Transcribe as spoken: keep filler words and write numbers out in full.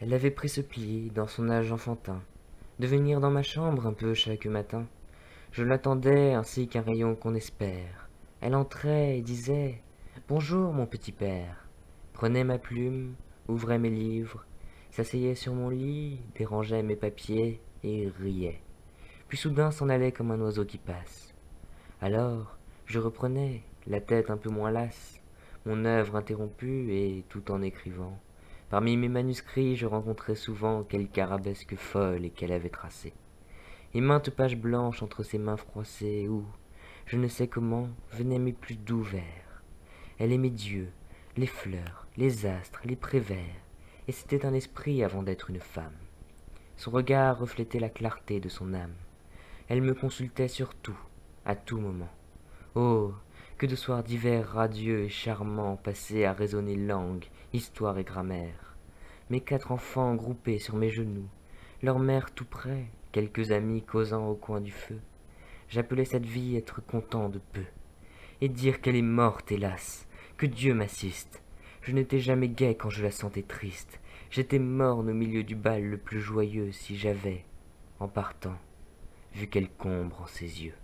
Elle avait pris ce pli dans son âge enfantin, de venir dans ma chambre un peu chaque matin. Je l'attendais ainsi qu'un rayon qu'on espère. Elle entrait et disait « Bonjour mon petit père ». Prenait ma plume, ouvrait mes livres, s'asseyait sur mon lit, dérangeait mes papiers et riait. Puis soudain s'en allait comme un oiseau qui passe. Alors, je reprenais, la tête un peu moins lasse, mon œuvre interrompue et tout en écrivant. Parmi mes manuscrits, je rencontrais souvent quelque arabesque folle et qu'elle avait tracée. Et maintes pages blanches entre ses mains froissées où, je ne sais comment, venaient mes plus doux vers. Elle aimait Dieu, les fleurs, les astres, les prévères, et c'était un esprit avant d'être une femme. Son regard reflétait la clarté de son âme. Elle me consultait sur tout, à tout moment. Oh, que de soirs d'hiver radieux et charmants passés à raisonner langue, histoire et grammaire. Mes quatre enfants groupés sur mes genoux, leur mère tout près, quelques amis causant au coin du feu. J'appelais cette vie être content de peu, et dire qu'elle est morte, hélas, que Dieu m'assiste. Je n'étais jamais gai quand je la sentais triste, j'étais morne au milieu du bal le plus joyeux si j'avais, en partant, vu quelque ombre en ses yeux.